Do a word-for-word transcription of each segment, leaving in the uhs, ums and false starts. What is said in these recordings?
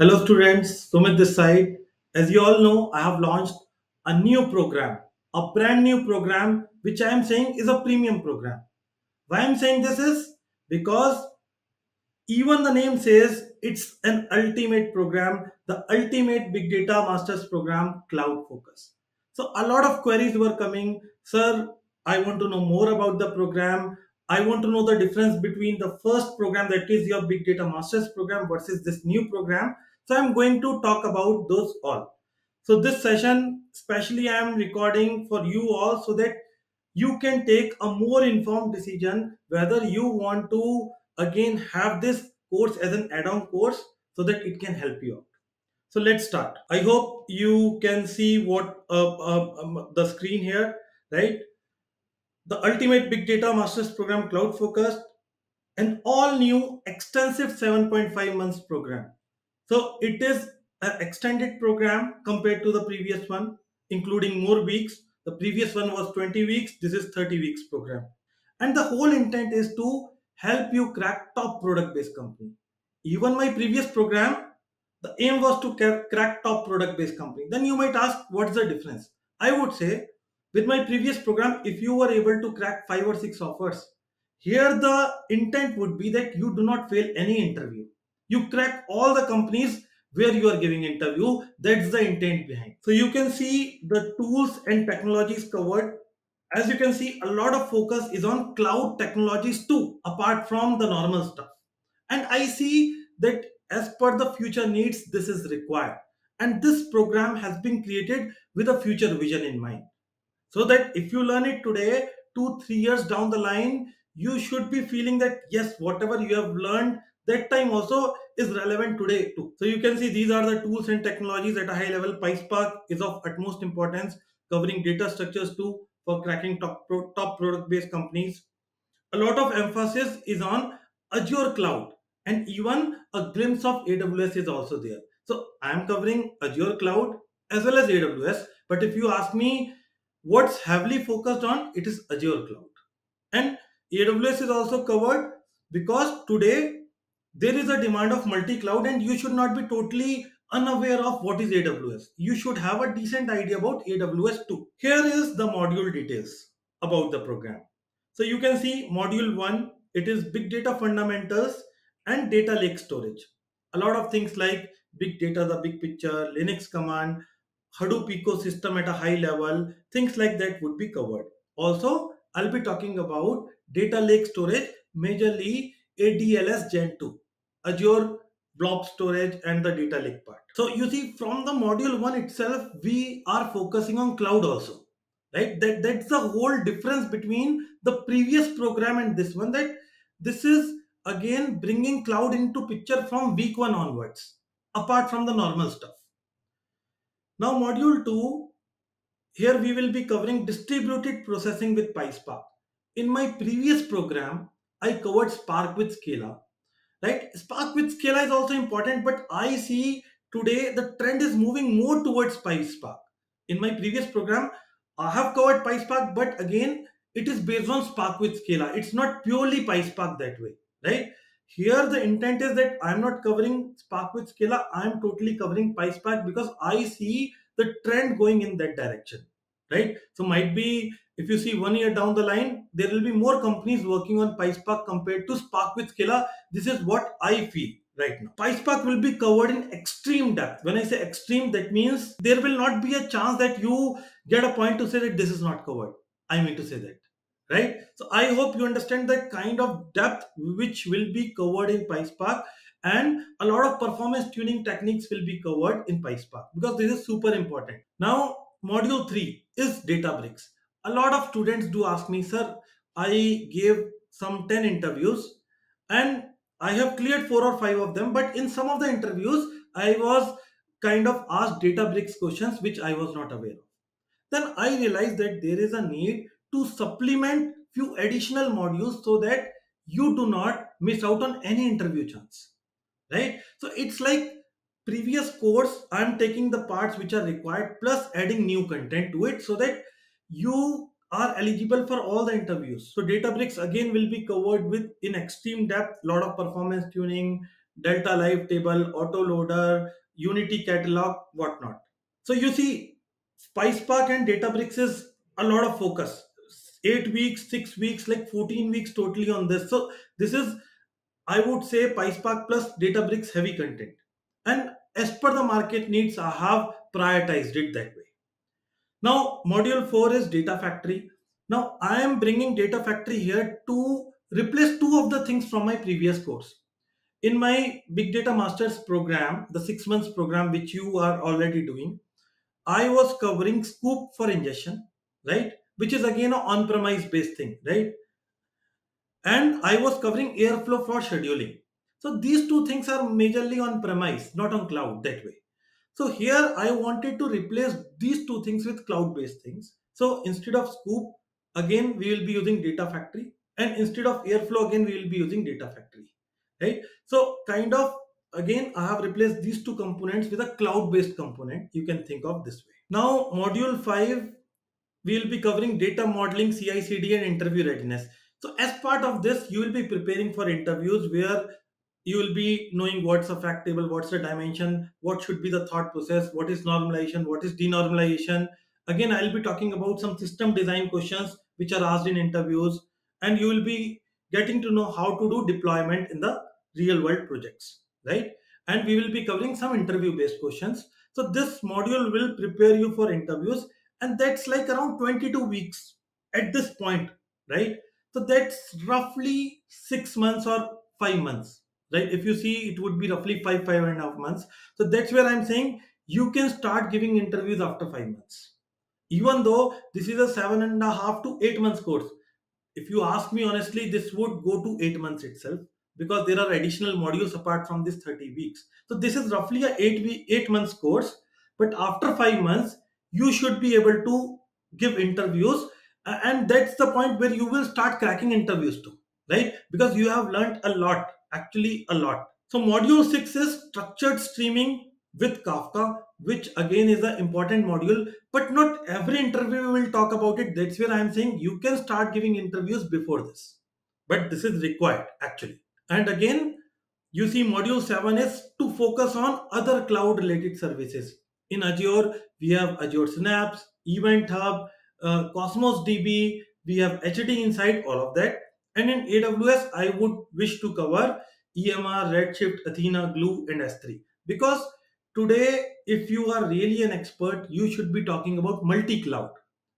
Hello students, Sumit this side. As you all know, I have launched a new program, a brand new program, which I am saying is a premium program. Why I am saying this is because even the name says it's an ultimate program, the ultimate big data masters program, cloud focus. So a lot of queries were coming, sir, I want to know more about the program. I want to know the difference between the first program, that is your big data masters program, versus this new program. So I'm going to talk about those all. So this session, especially I am recording for you all so that you can take a more informed decision whether you want to again have this course as an add-on course so that it can help you out. So let's start. I hope you can see what uh, uh, um, the screen here, right? The ultimate big data masters program, cloud focused, an all new extensive seven point five months program. So it is an extended program compared to the previous one, including more weeks. The previous one was twenty weeks. This is thirty weeks program. And the whole intent is to help you crack top product based company. Even my previous program, the aim was to crack top product based company. Then you might ask, what's the difference? I would say with my previous program, if you were able to crack five or six offers, here the intent would be that you do not fail any interview. You crack all the companies where you are giving interview. That's the intent behind. So you can see the tools and technologies covered. As you can see, a lot of focus is on cloud technologies too, apart from the normal stuff. And I see that as per the future needs, this is required. And this program has been created with a future vision in mind. So that if you learn it today, two, three years down the line, you should be feeling that, yes, whatever you have learned that time also is relevant today too. So you can see these are the tools and technologies at a high level. PySpark is of utmost importance, covering data structures too for cracking top, top product-based companies. A lot of emphasis is on Azure Cloud, and even a glimpse of A W S is also there. So I'm covering Azure Cloud as well as A W S. But if you ask me, what's heavily focused on, it is Azure Cloud. And A W S is also covered because today there is a demand of multi-cloud, and you should not be totally unaware of what is A W S. You should have a decent idea about A W S too. Here is the module details about the program. So you can see module one, it is big data fundamentals and data lake storage. A lot of things like big data, the big picture, Linux command, Hadoop ecosystem at a high level, things like that would be covered. Also, I'll be talking about data lake storage, majorly A D L S gen two, Azure Blob Storage, and the data lake part. So you see, from the module one itself, we are focusing on cloud also, right? That, that's the whole difference between the previous program and this one, that this is again bringing cloud into picture from week one onwards, apart from the normal stuff. Now module two, here we will be covering distributed processing with PySpark. In my previous program, I covered Spark with Scala, right? Spark with Scala is also important, but I see today the trend is moving more towards PySpark. In my previous program, I have covered PySpark, but again, it is based on Spark with Scala. It's not purely PySpark that way, right? Here the intent is that I'm not covering Spark with Scala, I'm totally covering PySpark because I see the trend going in that direction, right? So might be, if you see one year down the line, there will be more companies working on PySpark compared to Spark with Scala. This is what I feel right now. PySpark will be covered in extreme depth. When I say extreme, that means there will not be a chance that you get a point to say that this is not covered. I mean to say that. Right? So I hope you understand the kind of depth which will be covered in PySpark, and a lot of performance tuning techniques will be covered in PySpark because this is super important. Now, module three is Databricks. A lot of students do ask me, sir, I gave some ten interviews and I have cleared four or five of them, but in some of the interviews, I was kind of asked Databricks questions which I was not aware of. Then I realized that there is a need to supplement few additional modules so that you do not miss out on any interview chance, right? So it's like previous course, I'm taking the parts which are required plus adding new content to it so that you are eligible for all the interviews. So Databricks again will be covered with in extreme depth, lot of performance tuning, Delta Live Table, Autoloader, Unity Catalog, whatnot. So you see, PySpark and Databricks is a lot of focus. Eight weeks, six weeks, like fourteen weeks totally on this. So this is, I would say, PySpark plus Databricks heavy content. And as per the market needs, I have prioritized it that way. Now, module four is Data Factory. Now, I am bringing Data Factory here to replace two of the things from my previous course. In my Big Data Masters program, the six months program, which you are already doing, I was covering Scoop for ingestion, right? Which is again an on-premise based thing, right? And I was covering Airflow for scheduling. So these two things are majorly on-premise, not on cloud that way. So here I wanted to replace these two things with cloud-based things. So instead of Scoop, again, we will be using Data Factory, and instead of Airflow, again, we will be using Data Factory, right? So kind of, again, I have replaced these two components with a cloud-based component. You can think of this way. Now, module five, we will be covering data modeling, C I C D, and interview readiness. So as part of this, you will be preparing for interviews where you will be knowing what's a fact table, what's the dimension, what should be the thought process, what is normalization, what is denormalization. Again, I'll be talking about some system design questions which are asked in interviews, and you will be getting to know how to do deployment in the real world projects, right? And we will be covering some interview based questions. So this module will prepare you for interviews, and that's like around twenty-two weeks at this point, right? So that's roughly six months or five months, right? If you see, it would be roughly five, five and a half months. So that's where I'm saying you can start giving interviews after five months. Even though this is a seven and a half to eight months course. If you ask me honestly, this would go to eight months itself, because there are additional modules apart from this thirty weeks. So this is roughly a eight week, eight months course, but after five months, you should be able to give interviews. And that's the point where you will start cracking interviews too, right? Because you have learned a lot, actually a lot. So module six is structured streaming with Kafka, which again is an important module, but not every interview will talk about it. That's where I'm saying you can start giving interviews before this, but this is required actually. And again, you see module seven is to focus on other cloud related services. In Azure, we have Azure Synapse, Event Hub, uh, Cosmos D B, we have H D Insight, all of that. And in A W S, I would wish to cover E M R, Redshift, Athena, Glue, and S three. Because today, if you are really an expert, you should be talking about multi-cloud,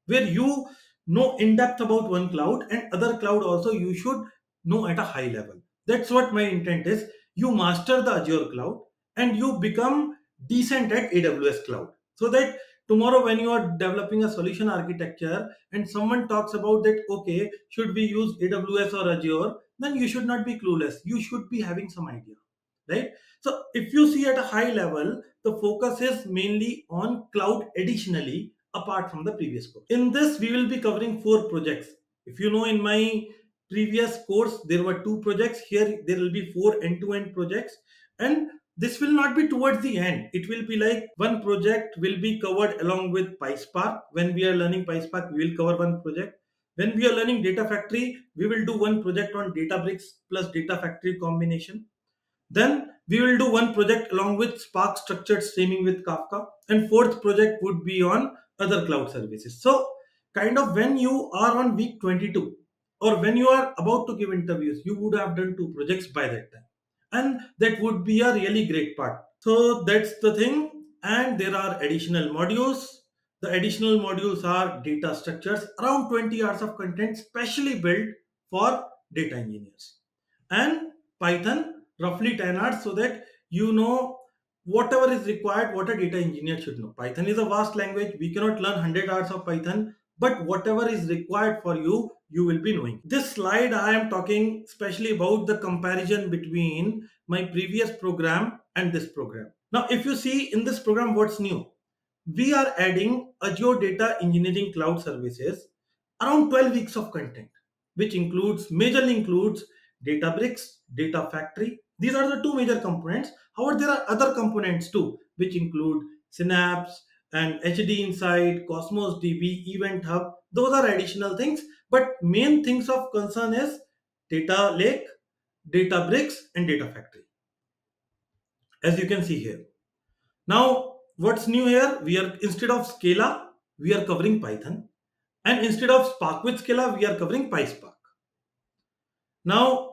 where you know in depth about one cloud, and other cloud also you should know at a high level. That's what my intent is. You master the Azure cloud and you become decent at A W S cloud, so that tomorrow when you are developing a solution architecture and someone talks about that, okay, should we use A W S or Azure, then you should not be clueless. You should be having some idea, right? So if you see at a high level, the focus is mainly on cloud additionally apart from the previous course. In this, we will be covering four projects. If you know, in my previous course, there were two projects. Here, there will be four end-to-end projects, and this will not be towards the end. It will be like one project will be covered along with PySpark. When we are learning PySpark, we will cover one project. When we are learning Data Factory, we will do one project on Databricks plus Data Factory combination. Then we will do one project along with Spark structured streaming with Kafka. And fourth project would be on other cloud services. So kind of when you are on week twenty-two or when you are about to give interviews, you would have done two projects by that time. And that would be a really great part. So that's the thing. And there are additional modules. The additional modules are data structures, around twenty hours of content specially built for data engineers, and Python roughly ten hours, so that you know whatever is required, what a data engineer should know. Python is a vast language. We cannot learn one hundred hours of Python, but whatever is required for you, you will be knowing. This slide I am talking especially about the comparison between my previous program and this program. Now, if you see in this program, what's new? We are adding Azure Data Engineering Cloud Services, around twelve weeks of content, which includes, majorly includes Databricks, Data Factory. These are the two major components. However, there are other components too, which include Synapse and H D Insight, Cosmos D B, Event Hub. Those are additional things, but main things of concern is Data Lake, Databricks, and Data Factory. as you can see here. Now, what's new here? We are, instead of Scala, we are covering Python. And instead of Spark with Scala, we are covering PySpark. Now,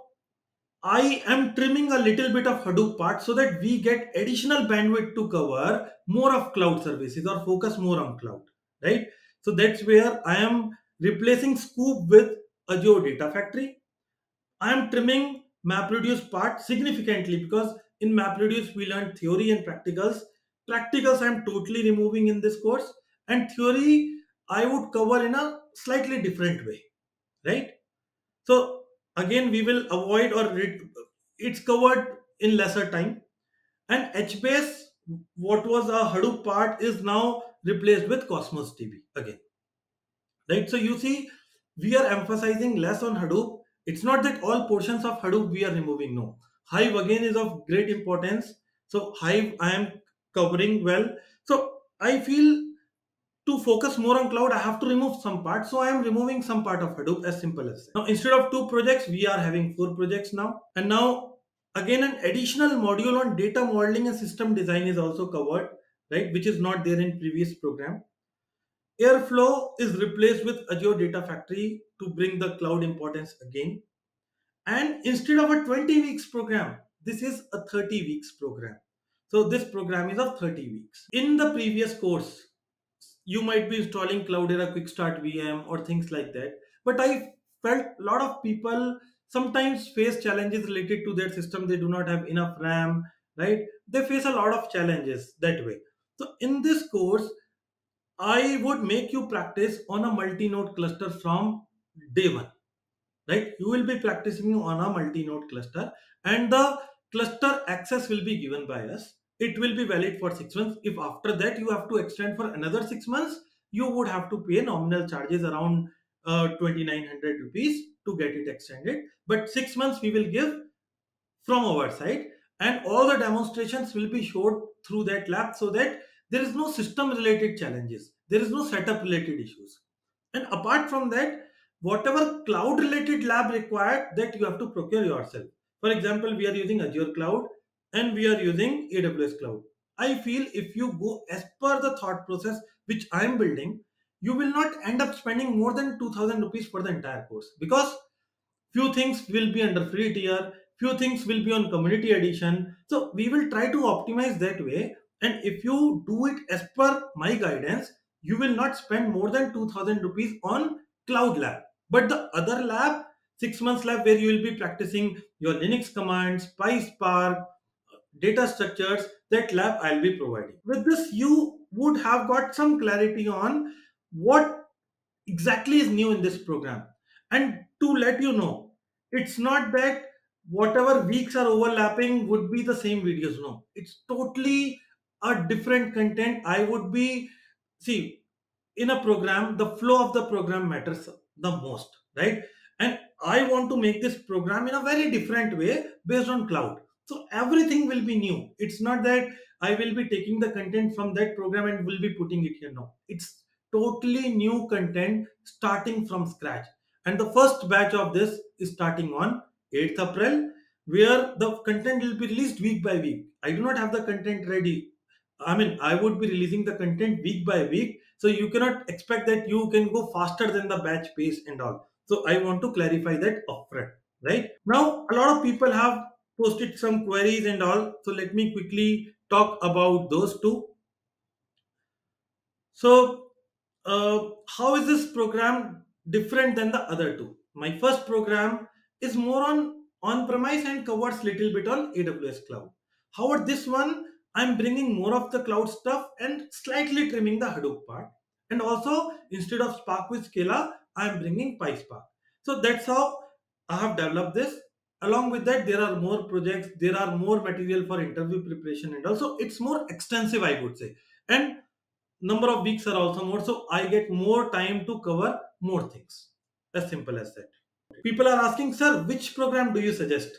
I am trimming a little bit of Hadoop part so that we get additional bandwidth to cover more of cloud services or focus more on cloud, right? So that's where I am replacing Scoop with Azure Data Factory. I am trimming MapReduce part significantly because in MapReduce, we learned theory and practicals. Practicals I am totally removing in this course, and theory I would cover in a slightly different way, right? So again, we will avoid, or it's covered in lesser time. And HBase, what was a Hadoop part, is now replaced with Cosmos D B again, right? So you see, we are emphasizing less on Hadoop. It's not that all portions of Hadoop we are removing, no. Hive again is of great importance. So Hive I am covering well. So I feel to focus more on cloud, I have to remove some part. So I am removing some part of Hadoop, as simple as that. Now, instead of two projects, we are having four projects now. And now, again, an additional module on data modeling and system design is also covered, right? Which is not there in previous program. Airflow is replaced with Azure Data Factory to bring the cloud importance again. And instead of a twenty weeks program, this is a thirty weeks program. So this program is of thirty weeks. In the previous course, you might be installing Cloudera Quick Start V M or things like that. But I felt a lot of people sometimes face challenges related to their system. They do not have enough RAM, right? They face a lot of challenges that way. So in this course, I would make you practice on a multi-node cluster from day one, right? You will be practicing on a multi-node cluster, and the cluster access will be given by us. It will be valid for six months. If after that you have to extend for another six months, you would have to pay nominal charges around uh, twenty-nine hundred rupees to get it extended. But six months we will give from our side, and all the demonstrations will be showed through that lab so that there is no system related challenges. There is no setup related issues. And apart from that, whatever cloud related lab required, that you have to procure yourself. For example, we are using Azure Cloud, and we are using A W S Cloud. I feel if you go as per the thought process which I am building, you will not end up spending more than two thousand rupees for the entire course, because few things will be under free tier, few things will be on community edition. So we will try to optimize that way. And if you do it as per my guidance, you will not spend more than two thousand rupees on Cloud Lab. But the other lab, six months lab, where you will be practicing your Linux commands, PySpark, data structures, that lab I'll be providing. With this, you would have got some clarity on what exactly is new in this program. And to let you know, it's not that whatever weeks are overlapping would be the same videos. No, it's totally a different content. I would be, see, in a program, the flow of the program matters the most, right? And I want to make this program in a very different way based on cloud. So everything will be new. It's not that I will be taking the content from that program and will be putting it here. No, it's totally new content starting from scratch. And the first batch of this is starting on eighth April, where the content will be released week by week. I do not have the content ready. I mean, I would be releasing the content week by week. So you cannot expect that you can go faster than the batch pace and all. So I want to clarify that upfront, right? Now, a lot of people have posted some queries and all. So let me quickly talk about those two. So uh, how is this program different than the other two? My first program is more on on-premise and covers little bit on A W S Cloud. However, this one, I'm bringing more of the cloud stuff and slightly trimming the Hadoop part. And also, instead of Spark with Scala, I'm bringing PySpark. So that's how I have developed this. Along with that, there are more projects, there are more material for interview preparation, and also it's more extensive, I would say. And number of weeks are also more, so I get more time to cover more things. As simple as that. People are asking, sir, which program do you suggest?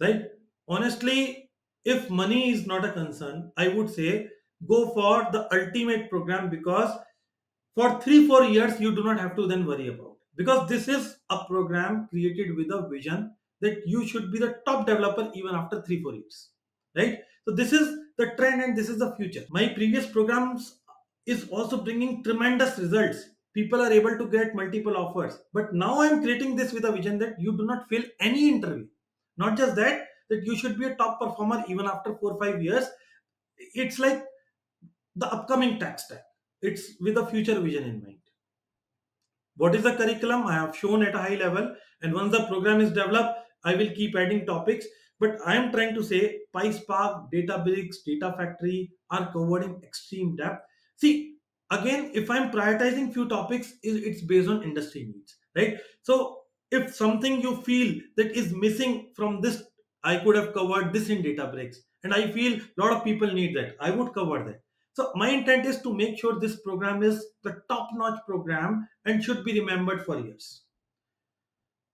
Right? Honestly, if money is not a concern, I would say go for the ultimate program, because for three, four years, you do not have to then worry about it. Because this is a program created with a vision that you should be the top developer even after three, four years, right? So this is the trend and this is the future. My previous programs is also bringing tremendous results. People are able to get multiple offers. But now I'm creating this with a vision that you do not fail any interview. Not just that, that you should be a top performer even after four or five years. It's like the upcoming tech stack. It's with a future vision in mind. What is the curriculum? I have shown at a high level. And once the program is developed, I will keep adding topics. But I am trying to say PySpark, Databricks, Data Factory are covered in extreme depth. See, again, if I'm prioritizing few topics, it's based on industry needs, right? So if something you feel that is missing from this, I could have covered this in Databricks. And I feel a lot of people need that. I would cover that. So my intent is to make sure this program is the top-notch program and should be remembered for years.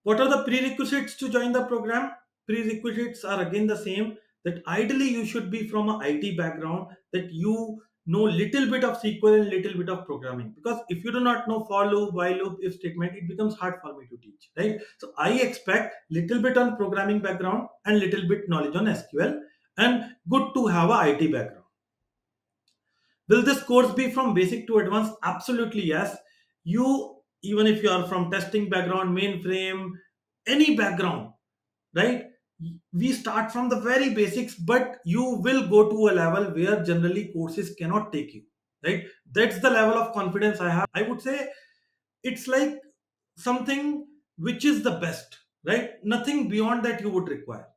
What are the prerequisites to join the program? Prerequisites are again the same, that ideally you should be from an I T background, that you know little bit of S Q L and little bit of programming. Because if you do not know for loop, while loop, if statement, it becomes hard for me to teach, right? So I expect little bit on programming background and little bit knowledge on S Q L, and good to have an I T background. Will this course be from basic to advanced? Absolutely yes. You, even if you are from testing background, mainframe, any background, right? We start from the very basics, but you will go to a level where generally courses cannot take you, right? That's the level of confidence I have. I would say it's like something which is the best, right? Nothing beyond that you would require.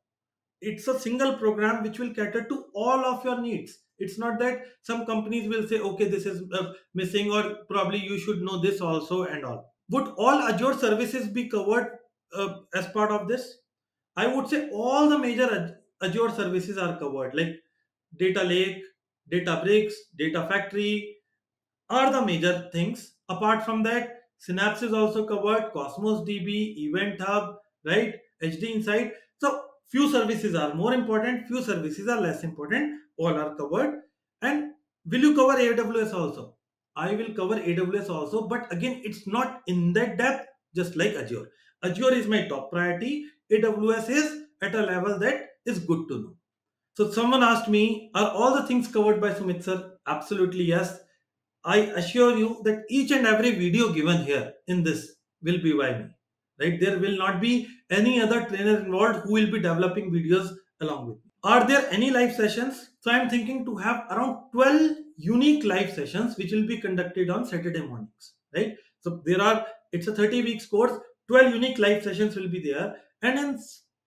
It's a single program which will cater to all of your needs. It's not that some companies will say, okay, this is uh, missing, or probably you should know this also and all. Would all Azure services be covered uh, as part of this? I would say all the major Azure services are covered, like DataLake, Databricks, Data Factory are the major things. Apart from that, Synapse is also covered, Cosmos D B, Event Hub, right? H D Insight. So few services are more important, few services are less important. All are covered. And will you cover A W S also? I will cover A W S also, but again, it's not in that depth, just like Azure. Azure is my top priority. A W S is at a level that is good to know. So someone asked me, are all the things covered by Sumit sir? Absolutely yes. I assure you that each and every video given here in this will be by me, right? There will not be any other trainer involved who will be developing videos along with me. Are there any live sessions? So I'm thinking to have around twelve unique live sessions which will be conducted on Saturday mornings, right? So there are, it's a thirty weeks course, twelve unique live sessions will be there. And in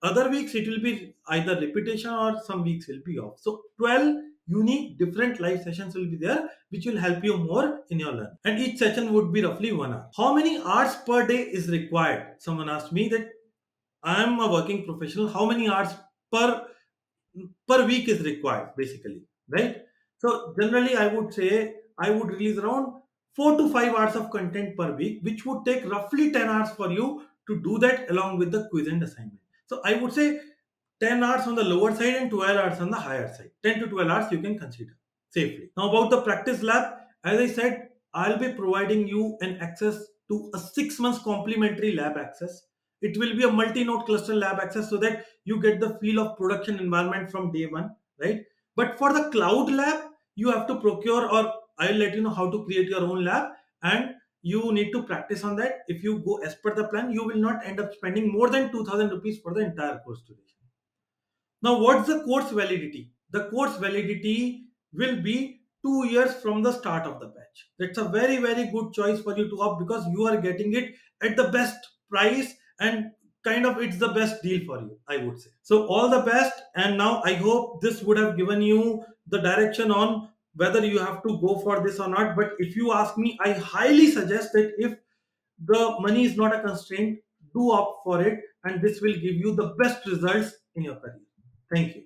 other weeks, it will be either repetition or some weeks will be off. So twelve unique different live sessions will be there, which will help you more in your learning. And each session would be roughly one hour. How many hours per day is required? Someone asked me that I am a working professional. How many hours per per week is required basically, right? So generally I would say I would release around four to five hours of content per week, which would take roughly ten hours for you to do that along with the quiz and assignment. So I would say ten hours on the lower side and twelve hours on the higher side. ten to twelve hours you can consider safely. Now about the practice lab, as I said, I'll be providing you an access to a six months complimentary lab access. It will be a multi-node cluster lab access so that you get the feel of production environment from day one, right? But for the cloud lab, you have to procure, or I'll let you know how to create your own lab, and you need to practice on that. If you go as per the plan, you will not end up spending more than two thousand rupees for the entire course duration. Now, what's the course validity? The course validity will be two years from the start of the batch. That's a very, very good choice for you to opt, because you are getting it at the best price. And kind of it's the best deal for you, I would say. So all the best. And now I hope this would have given you the direction on whether you have to go for this or not. But if you ask me, I highly suggest that if the money is not a constraint, do opt for it. And this will give you the best results in your career. Thank you.